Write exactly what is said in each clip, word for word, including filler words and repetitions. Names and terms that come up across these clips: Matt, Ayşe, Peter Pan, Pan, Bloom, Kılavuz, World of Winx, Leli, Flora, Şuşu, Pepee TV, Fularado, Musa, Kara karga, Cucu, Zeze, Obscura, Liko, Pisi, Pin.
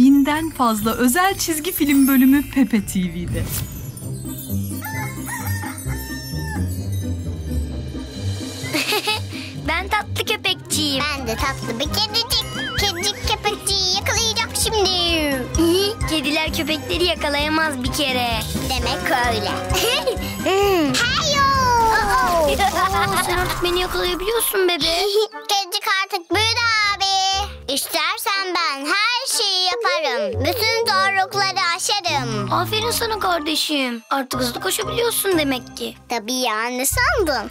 binden fazla özel çizgi film bölümü Pepee T V'de. Ben tatlı köpekçiyim. Ben de tatlı bir kedicik. Kedicik köpekçiyi yakalayacak şimdi. Kediler köpekleri yakalayamaz bir kere. Demek öyle. Heyo! Oo, sen artık beni yakalayabiliyorsun bebe. Kedicik artık büyüdü abi. İstersen ben her şeyi yaparım. Bütün zorlukları aşarım. Aferin sana kardeşim. Artık hızlı koşabiliyorsun demek ki. Tabii ya, ne sandın?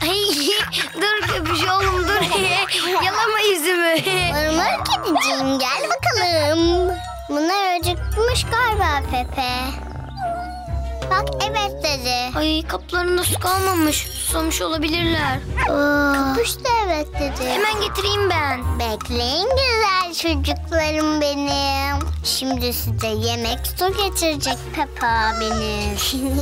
Dur köpüş oğlum dur. Yalama yüzümü. Mırmır kediciğim gel bakalım. Bunlar acıkmış galiba Pepee. Bak evet dedi. Ay kaplarında su kalmamış. Susamış olabilirler. Aa, kapış da evet dedi. Hemen getireyim ben. Bekleyin güzel çocuklarım benim. Şimdi size yemek su getirecek Pepee benim.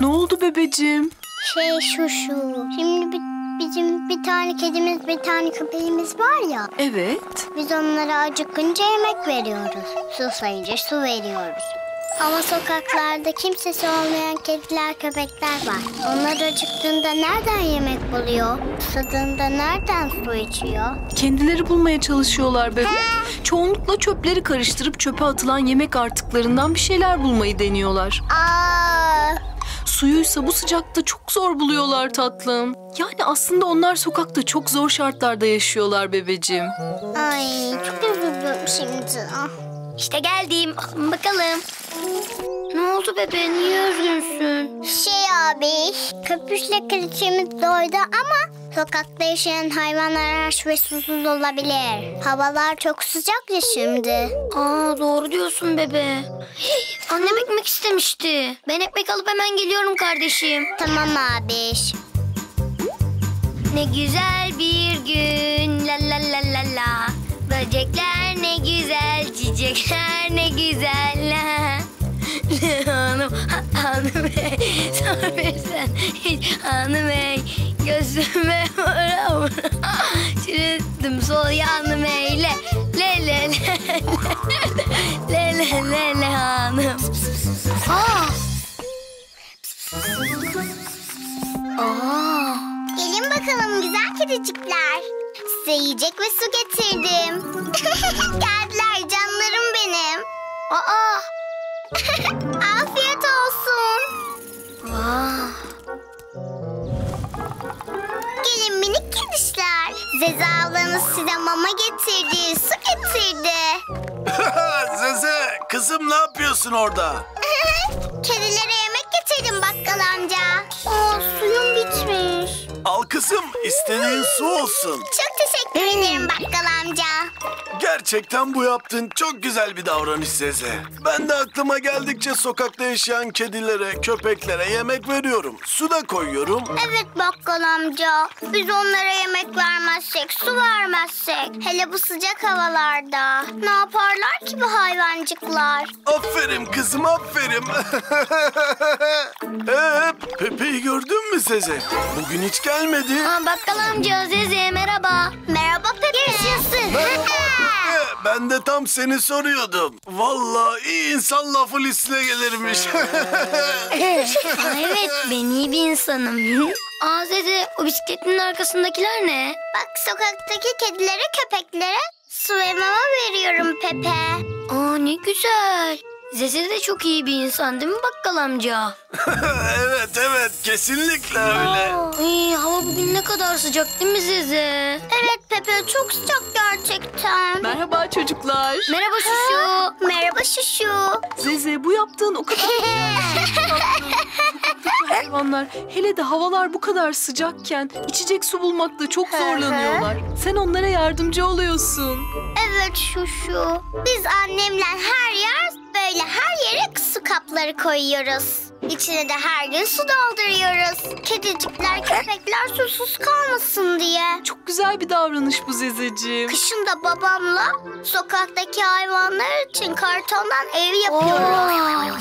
Ne oldu bebeciğim? Şey Şuşu. Şimdi bir... Bizim bir tane kedimiz, bir tane köpeğimiz var ya. Evet. Biz onlara acıkınca yemek veriyoruz. Susayınca su veriyoruz. Ama sokaklarda kimsesi olmayan kediler, köpekler var. Onlar acıktığında nereden yemek buluyor? Susadığında nereden su içiyor? Kendileri bulmaya çalışıyorlar bebe. He. Çoğunlukla çöpleri karıştırıp çöpe atılan yemek artıklarından bir şeyler bulmayı deniyorlar. Aa. Suyuysa bu sıcakta çok zor buluyorlar tatlım. Yani aslında onlar sokakta çok zor şartlarda yaşıyorlar bebeciğim. Ay çok üzüldüm şimdi. İşte geldim. Bakalım. Ne oldu bebe? Niye üzgünsün? Şey abi, köpüşle kılıçımız doydu ama sokakta yaşayan hayvanlar aç ve susuz olabilir. Havalar çok sıcak ya şimdi. Aa doğru diyorsun bebe. Annem ekmek istemişti. Ben ekmek alıp hemen geliyorum kardeşim. Tamam abi. Ne güzel bir gün. La la la la la. Böcekler ne güzel, çiçekler ne güzel. Hanım, hanım bey, sor versen hiç hanım bey. Gözüme vura vura, çürüttüm sol yanım eyle. Le le le le le le le hanım. Aa. Gelin bakalım güzel kedicikler. Size yiyecek ve su getirdim. Geldiler canlarım benim. Aa. Afiyet olsun. Wow. Gelin minik kedişler. Zeze ablanız size mama getirdi, su getirdi. Zeze, kızım ne yapıyorsun orada? Kedilere yemek getirdim bakkal amca. Aa, suyum bitmiş. Al kızım, istediğin su olsun. Çok teşekkür ederim bakkal amca. Gerçekten bu yaptığın çok güzel bir davranış Zeze. Ben de aklıma geldikçe sokakta yaşayan kedilere, köpeklere yemek veriyorum. Su da koyuyorum. Evet bakkal amca. Biz onlara yemek vermezsek, su vermezsek, hele bu sıcak havalarda ne yaparlar ki bu hayvancıklar? Aferin kızım, aferin. ee, Pepee'yi gördün mü Zeze? Bugün hiç gelmedi. Aa, bakkal amca Zeze merhaba. Merhaba Pepee. Yaşasın. Ben de tam seni soruyordum. Vallahi iyi insan lafı listine gelirmiş. Evet, ben iyi bir insanım. Aa Zeze, o bisikletinin arkasındakiler ne? Bak sokaktaki kedilere, köpeklere su ve mama veriyorum Pepee. Aa ne güzel. Zeze de çok iyi bir insan değil mi bakkal amca? Evet evet, kesinlikle öyle. Ay, hava bugün ne kadar sıcak değil mi Zeze? Evet Pepee, çok sıcak gerçekten. Merhaba çocuklar. Merhaba Şuşu. Merhaba Şuşu. Zeze, bu yaptığın o kadar hayvanlar, hele de havalar bu kadar sıcakken içecek su bulmakta çok zorlanıyorlar. Sen onlara yardımcı oluyorsun. Evet Şuşu. Biz annemle her yer böyle her yere su kapları koyuyoruz. İçine de her gün su dolduruyoruz. Kedicikler, köpekler susuz kalmasın diye. Çok güzel bir davranış bu Zezeciğim. Kışın da babamla sokaktaki hayvanlar için kartondan ev yapıyoruz.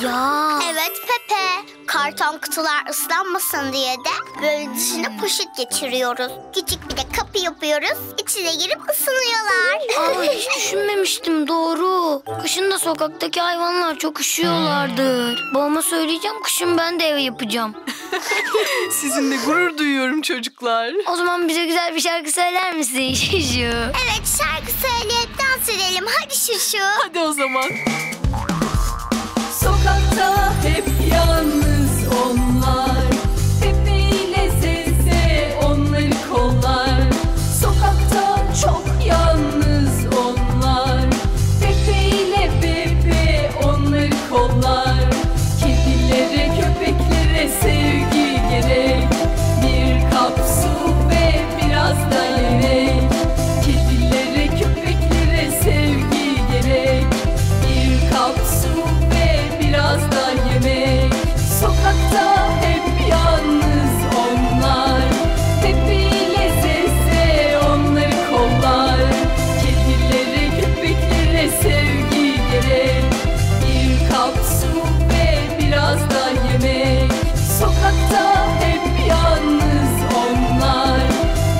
Oo, ya. Evet Pepee. karton kutular ıslanmasın diye de böyle dışına poşet geçiriyoruz. Küçük bir de kapı yapıyoruz. İçine girip ısınıyorlar. Aa, hiç düşünmemiştim, doğru. Kışın da sokaktaki hayvanlar çok üşüyorlardır. Babama söyleyeceğim, kışın ben de ev yapacağım. Sizinle gurur duyuyorum çocuklar. O zaman bize güzel bir şarkı söyler misin Şuşu? Evet, şarkı söyleyip dans edelim. Hadi Şuşu. Hadi o zaman. Sokakta hep yalnız onlar, Pepee ile Zeze onları kollar. Sokakta çok yalnız onlar, Pepee ile Pepee onları kollar. Kedilere, köpeklere sevgi gerek, bir kap su ve biraz da yemek. Kedilere, köpeklere sevgi gerek, bir kap su biraz da yemek. Sokakta hep yalnız onlar, Pepee ile Zeze onları kollar. Kedilere, köpeklere sevgi gerek, bir kap su ve biraz da yemek. Sokakta hep yalnız onlar,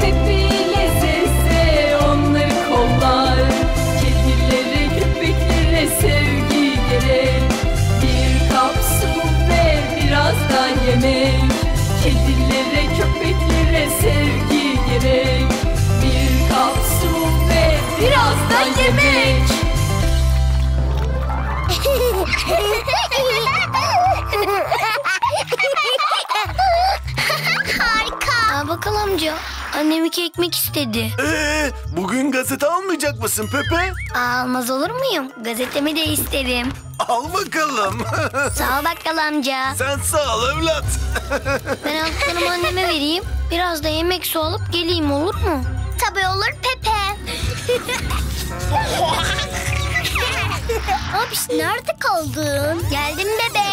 Pepee ile Zeze onları kollar. Kedilere, köpeklere sevgi gerek, biraz da yemek. Kedilere, köpeklere sevgi gerek, bir kap su ve biraz da yemek. Harika. Aa, bakalım amca, annem iki ekmek istedi. Ee, bugün gazete almayacak mısın Pepee? Aa, almaz olur muyum? Gazetemi de isterim. Al bakalım. Sağ ol bakkal amca. Sen sağ ol evlat. Ben altlarımı anneme vereyim. Biraz da yemek, su alıp geleyim, olur mu? Tabii olur Pepee. Abiş, nerede kaldın? Geldim bebe.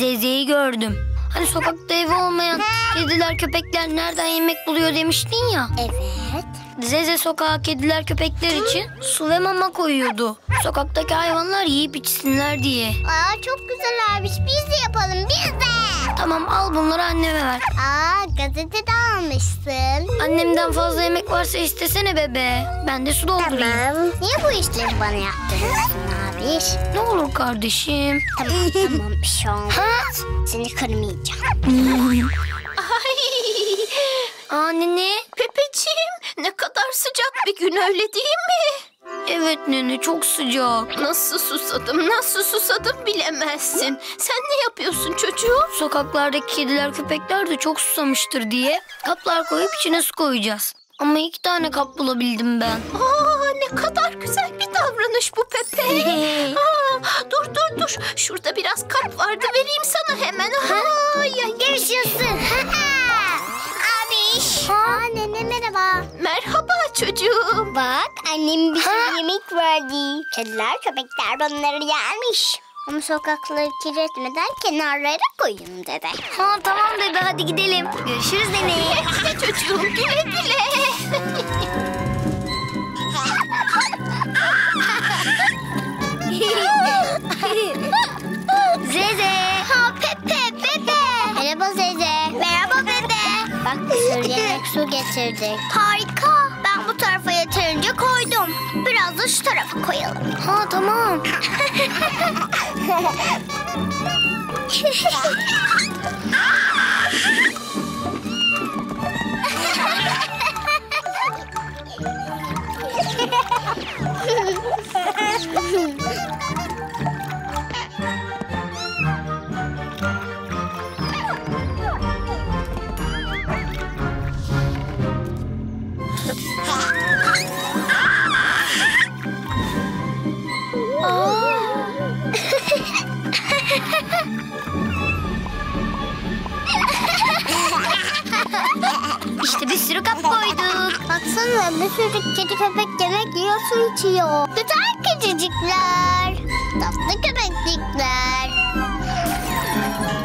Zeze'yi gördüm. Hani sokakta evi olmayan kediler, köpekler nereden yemek buluyor demiştin ya. Evet. Zeze sokağa kediler, köpekler için su ve mama koyuyordu. Sokaktaki hayvanlar yiyip içsinler diye. Aa, çok güzel abiş. Biz de yapalım, biz de. Tamam, al bunları anneme ver. Aa, gazete de almışsın. Annemden fazla yemek varsa istesene bebe. Ben de su doldurayım. Tamam. Niye bu işleri bana yaptırıyorsun abiş? Ne olur kardeşim. Tamam tamam, bir şey olmaz. Seni kırmayacağım. Ay. Anne. Pepeciğim, ne kadar sıcak bir gün, öyle değil mi? Evet nene, çok sıcak. Nasıl susadım, nasıl susadım bilemezsin. Sen ne yapıyorsun çocuğum? Sokaklardaki kediler, köpekler de çok susamıştır diye kaplar koyup içine su koyacağız. Ama iki tane kap bulabildim ben. Aa, ne kadar güzel bir davranış bu Pepee. Dur dur dur, şurada biraz kap vardı, vereyim sana hemen. Görüşüyorsun. Abiş. Aa, nene merhaba. Merhaba çocuğum. Bak annem bize yemek verdi. Kediler, köpekler bunları yermiş. Ama sokakları kirletmeden kenarlara koyun dedi. Ha, tamam bebe, hadi gidelim. Görüşürüz nene. Güle güle çocuğum, güle güle. Zeze. Ha, Pepee, Pepee. Merhaba Zeze. Merhaba Pepee. Bak, bir sürü yemek, su getirdik. Harika. Ben bu tarafa yeterince koydum. Biraz da şu tarafa koyalım. Ha, tamam. İşte bir sürü kap koyduk. Baksana, bir sürü kedi, köpek yemek yiyor, su içiyor. Güzel kedicikler, tatlı köpeklikler.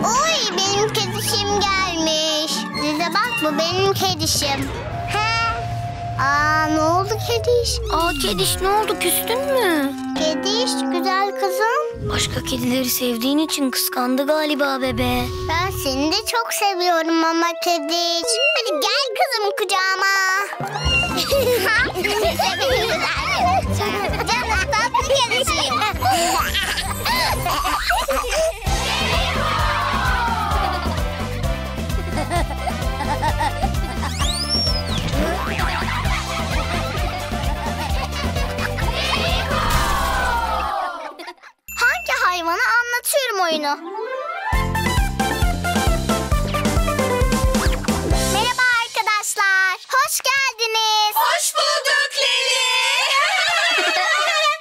Oy, benim kedişim gelmiş. Size bak, bu benim kedişim. He. Aa, ne oldu kediş? Aa, kediş ne oldu, küstün mü? Kediş, güzel kızım. Başka kedileri sevdiğin için kıskandı galiba bebe. Ben seni de çok seviyorum ama kediç. Hadi gel kızım kucağıma. Canım tatlı kediciğim. Hayvanı anlatıyorum oyunu. Merhaba arkadaşlar. Hoş geldiniz. Hoş bulduk Leli.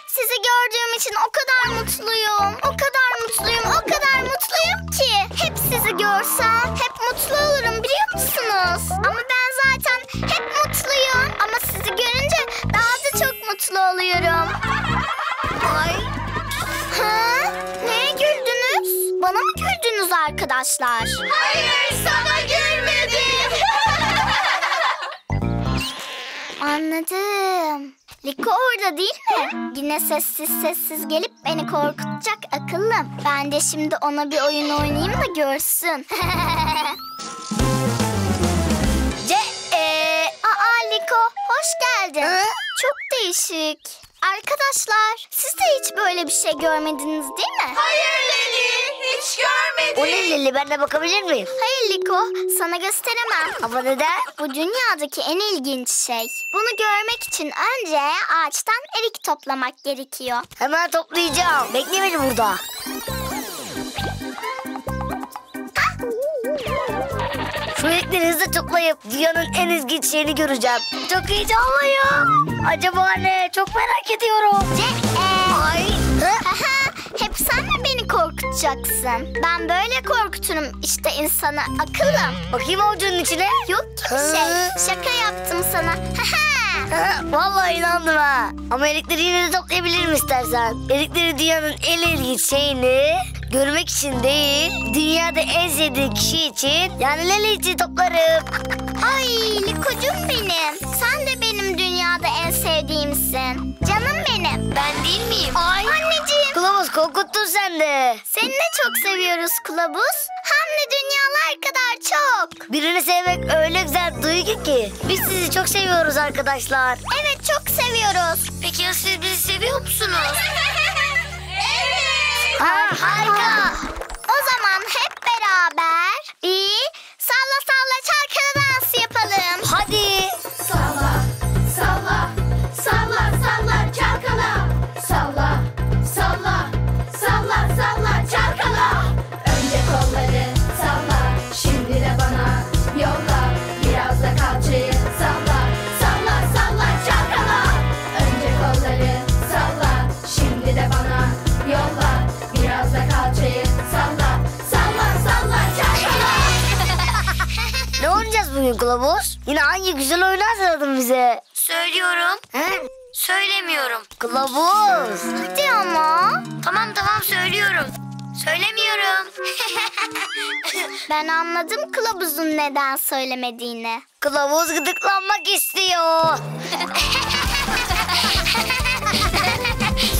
Sizi gördüğüm için o kadar mutluyum. O kadar mutluyum. O kadar mutluyum ki. Hep sizi görsem hep mutlu olurum biliyor musunuz? Ama ben zaten hep mutluyum. Ama sizi görünce daha da çok mutlu oluyorum. Ay. Ha? Neye güldünüz? Bana mı güldünüz arkadaşlar? Hayır, sana gülmedim. Anladım. Liko orada değil mi? Yine sessiz sessiz gelip beni korkutacak akıllım. Ben de şimdi ona bir oyun oynayayım da görsün. Ce e Aa Liko, hoş geldin. Hı? Çok değişik. Arkadaşlar, siz de hiç böyle bir şey görmediniz değil mi? Hayır Leli, hiç görmedim. O ne Leli, ben de bakabilir miyim? Hayır Liko, sana gösteremem. Ama neden? Bu dünyadaki en ilginç şey. Bunu görmek için önce ağaçtan erik toplamak gerekiyor. Hemen toplayacağım. Bekle beni burada. Şu eliklerinizle toplayıp dünyanın en ilginç şeyini göreceğim. Çok heyecanlıyım. Acaba ne? Çok merak ediyorum. Ce-e. Ay. Aha, hep sen mi beni korkutacaksın? Ben böyle korkuturum işte insana akıllım. Bakayım avucunun içine. Yok gibi şey. Şaka yaptım sana. Vallahi inandım ha. Ama erikleri yine de toplayabilirim istersen. Erikleri dünyanın en ilginç şeyini görmek için değil, dünyada en sevdiği kişi için, yani Leli için toplarım. Ay Likocuğum benim. Sen de benim dünyada en sevdiğimsin. Canım benim. Ben değil miyim? Ay. Anneciğim. Kılavuz korkuttun sen de. Seni de çok seviyoruz Kılavuz. Hem de dünyalar kadar çok. Birini sevmek öyle güzel duygu ki. Biz sizi çok seviyoruz arkadaşlar. Evet çok seviyoruz. Peki ya siz bizi seviyor musunuz? Aa, harika. O zaman hep beraber bir salla salla çalkala dansı yapalım. Hadi. Salla, salla, salla, salla çalkala. Salla, salla, salla, salla çalkala. Önce kolları salla, şimdi de bana yolla. Biraz da kalçayı salla, salla, salla çalkala. Önce kolları salla, şimdi de bana yolla. Biraz da kalçayı salla, salla, salla, çalkala. Ne oynayacağız bugün Kılavuz? Yine hangi güzel oyunu hazırladın bize? Söylüyorum. He? Söylemiyorum. Kılavuz. Hadi ama. Tamam tamam söylüyorum. Söylemiyorum. Ben anladım Kılavuz'un neden söylemediğini. Kılavuz gıdıklanmak istiyor.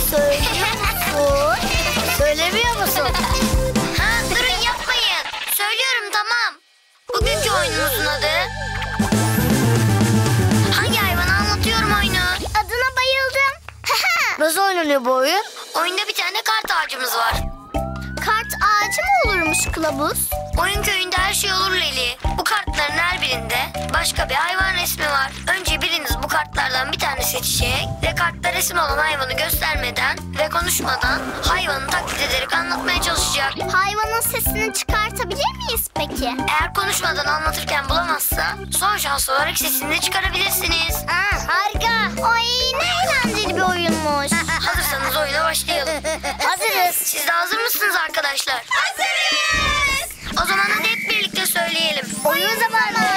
Söylüyorsun. Söylemiyor musun? Ha, durun yapmayın. Söylüyorum tamam. Bugünkü oyunumuzun adı. Hangi hayvanı anlatıyorum oyunu? Adına bayıldım. Nasıl oynanıyor bu oyun? Oyunda bir tane kart ağacımız var. Kart ağacı mı olurmuş Kılavuz? Oyun köyünde her şey olur Leli. Bu kartların her birinde başka bir hayvan resmi var. Önce biriniz bu kartlardan bir tane seçecek ve kartta resim olan hayvanı göstermeden ve konuşmadan hayvanı taklit ederek anlatmaya çalışacak. Hayvanın sesini çıkartabilir miyiz peki? Eğer konuşmadan anlatırken bulamazsa son şans olarak sesini de çıkarabilirsiniz. Aa, harika. Ay ne eğlenceli bir oyunmuş. Hazırsanız oyuna başlayalım. Hazırız. Siz de hazır mısınız arkadaşlar? Hazırız. O zaman hadi hep birlikte söyleyelim. Oyun zamanı.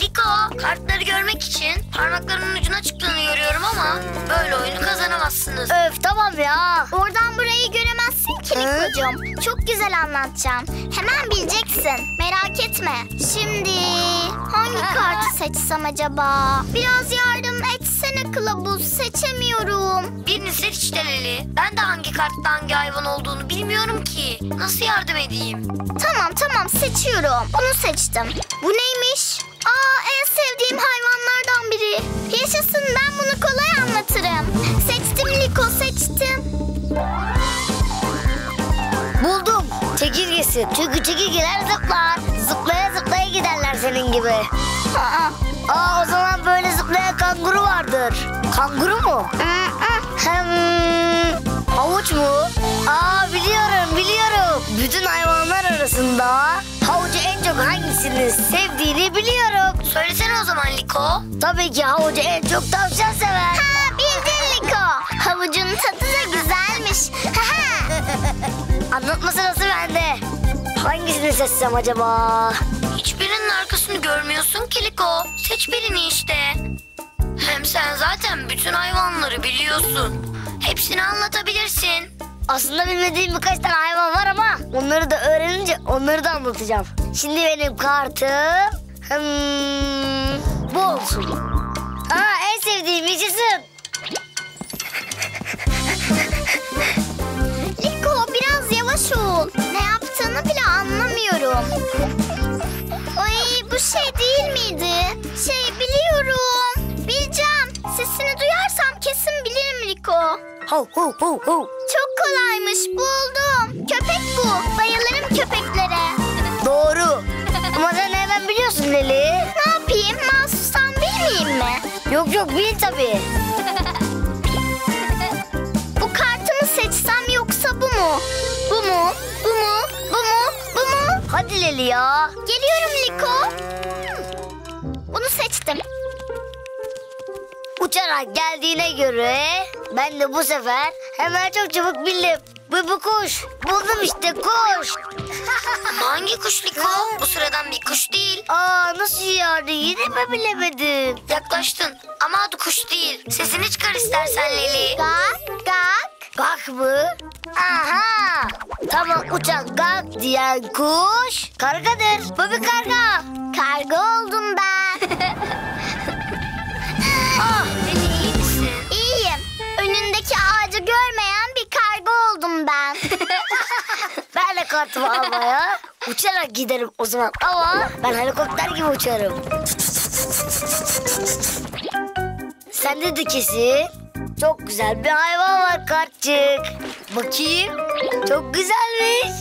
Liko, kartları görmek için parmaklarının ucuna çıktığını görüyorum ama böyle oyunu kazanamazsınız. Öf tamam ya. Oradan buraya ki Likocuğum. Çok güzel anlatacağım. Hemen bileceksin. Merak etme. Şimdi hangi kartı seçsem acaba? Biraz yardım etsene Kılavuz. Seçemiyorum. Birini seç Leli. Ben de hangi kartta hangi hayvan olduğunu bilmiyorum ki. Nasıl yardım edeyim? Tamam tamam seçiyorum. Bunu seçtim. Bu neymiş? Aa, en sevdiğim hayvanlardan biri. Yaşasın, ben bunu kolay anlatırım. Seçtim Liko, seçtim. Buldum. Çekirgesi. Çünkü çekirgeler zıplar. Zıplaya zıplaya giderler senin gibi. Aa, aa, o zaman böyle zıplayan kanguru vardır. Kanguru mu? Hem havuç mu? Aa, biliyorum biliyorum. Bütün hayvanlar arasında havucu en çok hangisini sevdiğini biliyorum. Söylesene o zaman Liko. Tabii ki havucu en çok tavşan sever. Ha, bildin Liko. Havucun tadı da güzelmiş. Anlatma sırası bende. Hangisini seçsem acaba? Hiçbirinin arkasını görmüyorsun ki Liko. Seç birini işte. Hem sen zaten bütün hayvanları biliyorsun. Hepsini anlatabilirsin. Aslında bilmediğim birkaç tane hayvan var ama onları da öğrenince onları da anlatacağım. Şimdi benim kartım hmm, bu olsun. Aa, en sevdiğim icisim. Liko, biraz yavaş ol. Ne yaptığını bile anlamıyorum. Ay, bu şey değil miydi? Şey, biliyorum. Bileceğim. Sesini duyarsam kesin bilirim Liko. Ho ho ho ho. Çok kolaymış, buldum. Köpek bu. Bayılırım köpeklere. Doğru. Ama sen hemen biliyorsun Leli. Ne yapayım? Mahsustan bilmeyeyim mi? Yok yok, bil tabii. Bu kartı mı seçsem yoksa bu mu? Bu mu? Bu mu? Bu mu? Bu mu? Hadi Leli ya. Geliyorum Liko. Bunu seçtim. Uçarak geldiğine göre ben de bu sefer hemen çok çabuk bildim. Bu bu kuş. Buldum işte, kuş. Hangi kuş Liko? Bu sıradan bir kuş değil. Aa, nasıl yani? Yine mi bilemedin? Yaklaştın ama adı kuş değil. Sesini çıkar istersen Leli. Gak gak. Gak mı? Aha. Tamam, uçan gak diyen kuş kargadır. Bu bir karga. Karga oldum ben. Ah, Leli, iyi misin? İyiyim. Önündeki ağacı görmeyen bir karga oldum ben. Ben de kartımı almaya uçarak giderim o zaman. Ama ben helikopter gibi uçarım. Sen de kesin çok güzel bir hayvan var kartçık. Bakayım. Çok güzelmiş.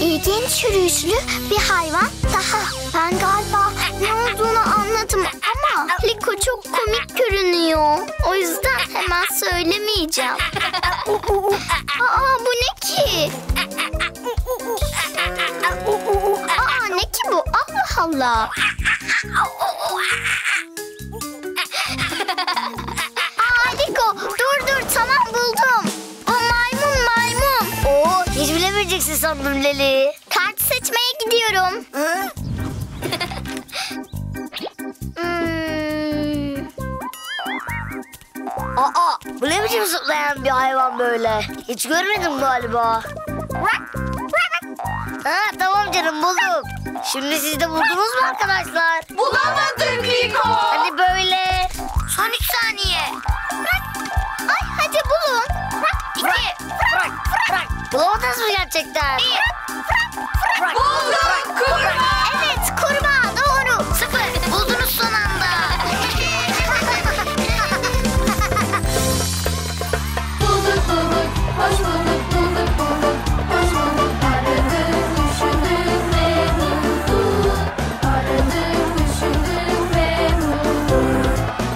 İlginç yürüyüşlü bir hayvan daha. Ben galiba ne olduğunu anladım ama Liko çok komik görünüyor. O yüzden hemen söylemeyeceğim. Aa, bu ne ki? Aa, ne ki bu? Allah Allah. Aa, Liko dur dur, tamam buldum. Bu maymun maymun. Oo, hiç bilemeyeceksin sandım Leli. Kart seçmeye gidiyorum. Hı? hmm. Aa, bu ne biçim zıplayan bir hayvan böyle? Hiç görmedim galiba. Ha, tamam canım, buldum. Şimdi siz de buldunuz mu arkadaşlar? Bulamadım Liko. Hani böyle. Son üç saniye. Ay, hadi bulun. İki. Bırak, bırak. Bulamadınız mı gerçekten? Bir. Buldum, kurbağa. Evet, kurbağa, doğru. Sıfır. Buldunuz son anda. Bulduk bulduk, hoş bulduk, bulduk bulduk, hoş bulduk. Aradık, düşündük ve bulduk. Aradık, düşündük ve bulduk.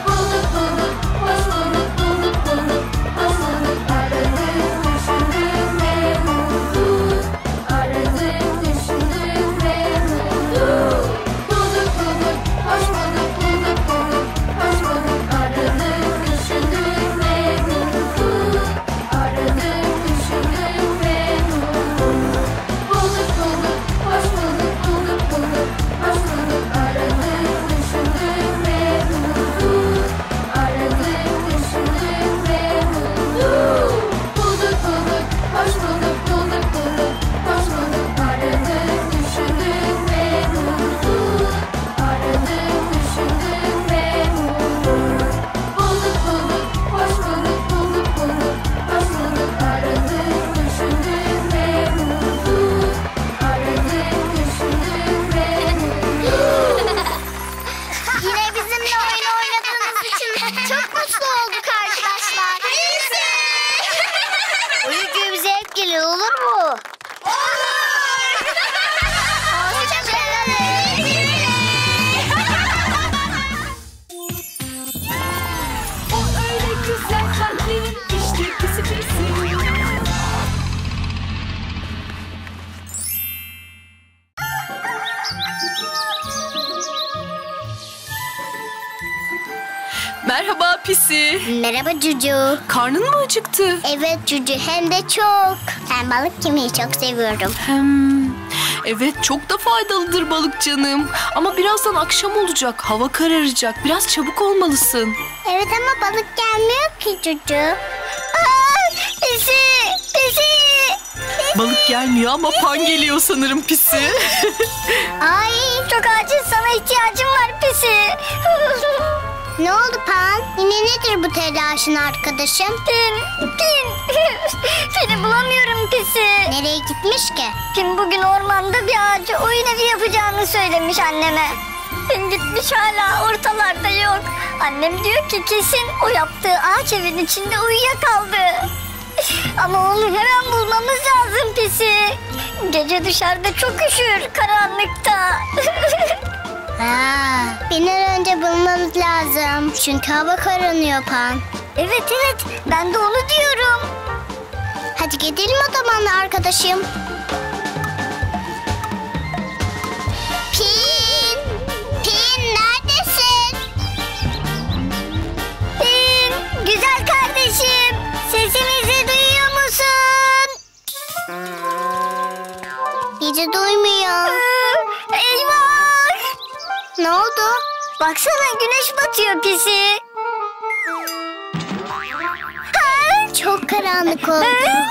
Bulduk bulduk, hoş bulduk, bulduk bulduk, hoş bulduk. Aradık, düşündük ve bulduk. Aradık, düşündük ve bulduk. Çok mutlu olduk arkadaşlar. Pisi! Uyucu bize hep gelir, olur mu? Olur! Hoşçakalın Pisi! O öyle güzel kalpli, işte Pisi Pisi. Merhaba Pisi. Merhaba Cucu. Karnın mı acıktı? Evet Cucu, hem de çok. Ben balık yemeyi çok seviyorum. Hmm, evet, çok da faydalıdır balık canım. Ama birazdan akşam olacak, hava kararacak. Biraz çabuk olmalısın. Evet ama balık gelmiyor ki Cucu. Aa, Pisi, Pisi. Balık gelmiyor ama Pan geliyor sanırım Pisi. Ay, çok acil sana ihtiyacım var Pisi. Ne oldu Pan? Yine nedir bu telaşın arkadaşım? Pin, Pin. Seni bulamıyorum Pisi. Nereye gitmiş ki? Pin bugün ormanda bir ağaca oyun evi yapacağını söylemiş anneme. Pin gitmiş, hala ortalarda yok. Annem diyor ki kesin o yaptığı ağaç evin içinde uyuyakaldı. Ama onu hemen bulmamız lazım Pisi. Gece dışarıda çok üşür karanlıkta. Ha, bir an önce bulmamız lazım. Çünkü hava karanıyor Pan. Evet evet, ben de onu diyorum. Hadi gidelim o zaman arkadaşım. Pin, Pin neredesin? Pin, güzel kardeşim, sesimizi duyuyor musun? Bizi duymuyor. Ne oldu? Baksana, güneş batıyor Pisi. Ha? Çok karanlık oldu. Ha?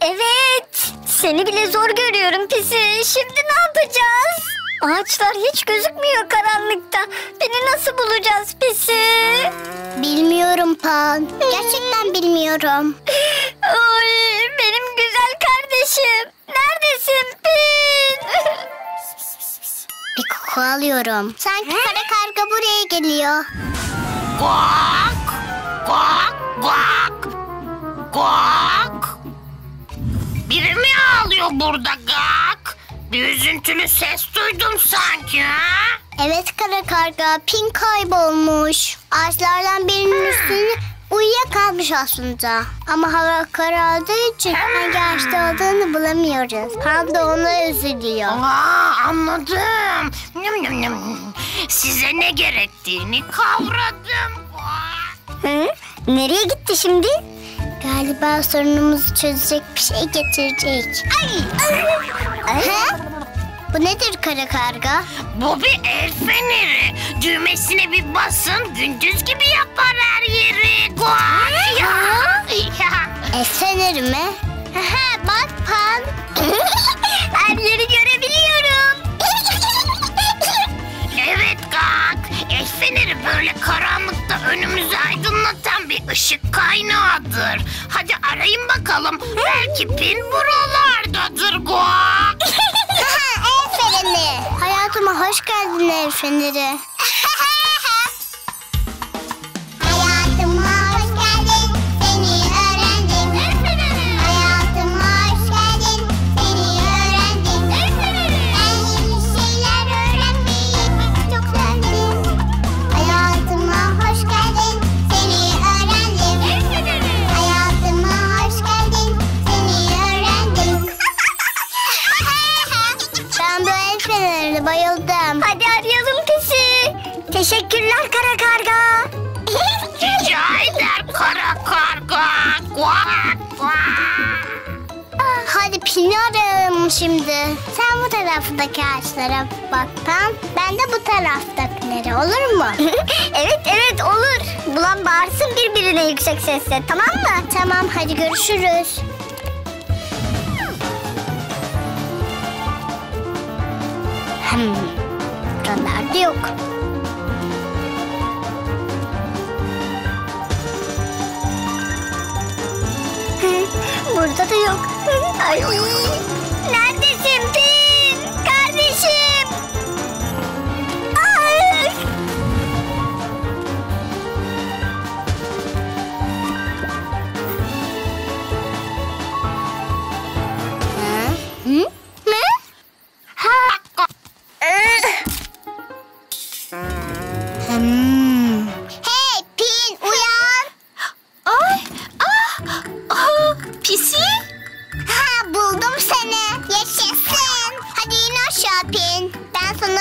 Evet. Seni bile zor görüyorum Pisi. Şimdi ne yapacağız? Ağaçlar hiç gözükmüyor karanlıkta. Beni nasıl bulacağız Pisi? Bilmiyorum Pan. Gerçekten bilmiyorum. Oy, benim güzel kardeşim. Neredesin Pin? Bir koku alıyorum. Sanki He? kara karga buraya geliyor. Gok! Gok! Gok! Gok! Biri mi ağlıyor burada Gok? Bir üzüntülü ses duydum sanki ha? Evet kara karga, Pin kaybolmuş. Ağaçlardan birinin üstünde uyuyakalmış aslında. Ama hava karardığı için hangi ağaçta olduğunu bulamıyoruz. Pan da ona üzülüyor. Aa, anladım. Size ne gerektiğini kavradım. Hı? Nereye gitti şimdi? Galiba sorunumuzu çözecek bir şey getirecek. Ay. Ay. Ha? Bu nedir kara karga? Bu bir el feneri. Düğmesine bir basın, gündüz gibi yapar her yeri. Guay ya. El feneri mi? Bak Pan. Her yeri görebiliyorum. Evet Gok. El feneri böyle karanlıkta önümüzü aydınlatan bir ışık kaynağıdır. Hadi arayın bakalım. Belki Pin buralardadır Gok. Hayatıma hoş geldin el feneri. Teşekkürler kara karga. Rica eder kara karga. Hadi Pin'i arayalım şimdi. Sen bu taraftaki ağaçlara bak Pan. Ben de bu taraftakilere, olur mu? Evet evet, olur. Bulan bağırsın birbirine yüksek sesle, tamam mı? Tamam, hadi görüşürüz. Hmm, buralarda yok. Burada da yok. Ay. Neredesin Pin? Kardeşim. Ay.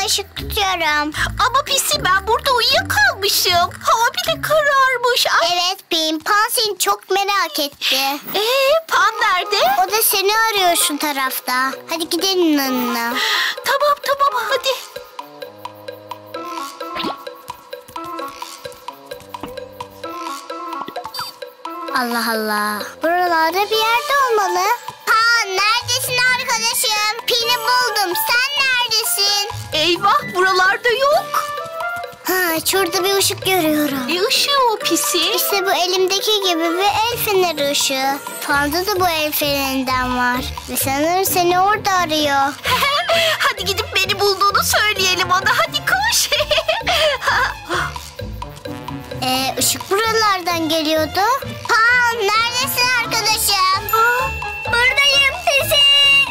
Ama ışık tutuyorum. Ama Pisi, ben burada uyuyakalmışım. Hava bile kararmış. Ay. Evet Pin, Pan seni çok merak etti. Ee, Pan nerede? O da seni arıyor şu tarafta. Hadi gidelim onunla. Tamam tamam hadi. Allah Allah. Buralarda bir yerde olmalı. Pan neredesin arkadaşım? Pin'i buldum. Sen neredesin? Eyvah, buralarda yok. Ha, şurada bir ışık görüyorum. Ne ışığı o Pisi? İşte bu elimdeki gibi bir el feneri ışığı. Pan'da da bu el fenerinden var. Ve sanırım seni orada arıyor. Hadi gidip beni bulduğunu söyleyelim ona. Hadi koş. Ee, ışık buralardan geliyordu. Pan, neredesin arkadaşım? Aa, buradayım Pisi.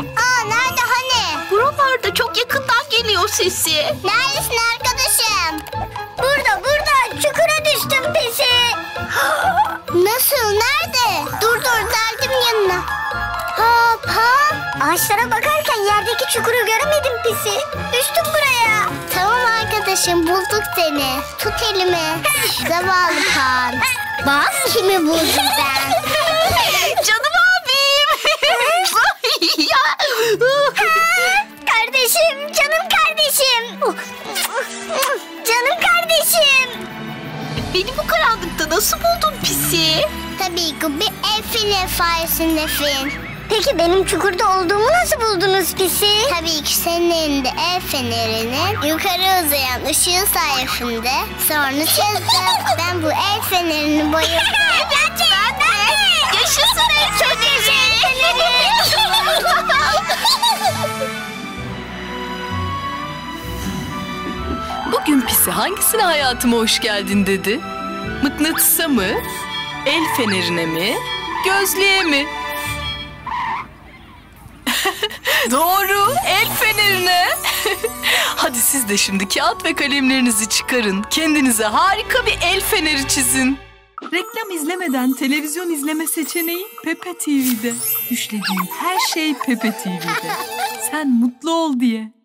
Aa, nerede hani? Buralarda çok yakından geliyor sesi. Neredesin arkadaşım? Burada, burada. Çukura düştüm Pisi. Nasıl, nerede? Dur dur, geldim yanına. Ha, Pan. Ağaçlara bakarken yerdeki çukuru göremedim Pisi. Düştüm buraya. Tamam arkadaşım, bulduk seni. Tut elimi. Zavallı Pan. Bak kimi buldum ben. Canım abim. Ha, kardeşim, canım kardeşim. Canım kardeşim. Beni bu karanlıkta nasıl buldun Pisi? Tabii ki bir efine sayesinde Fin. Peki benim çukurda olduğumu nasıl buldunuz Pisi? Tabii ki senin elinde el fenerinin yukarı uzayan ışığı sayesinde sonra çözdüm. Ben bu el fenerini bayıldım. Ben de, ben de. Yaşasın el feneri. Bugün Pisi hangisine hayatıma hoş geldin dedi? Mıknatısa mı? El fenerine mi? Gözlüğe mi? Doğru, el fenerine. Hadi siz de şimdi kağıt ve kalemlerinizi çıkarın. Kendinize harika bir el feneri çizin. Reklam izlemeden televizyon izleme seçeneği Pepee T V'de. Düşlediğin her şey Pepee T V'de. Sen mutlu ol diye.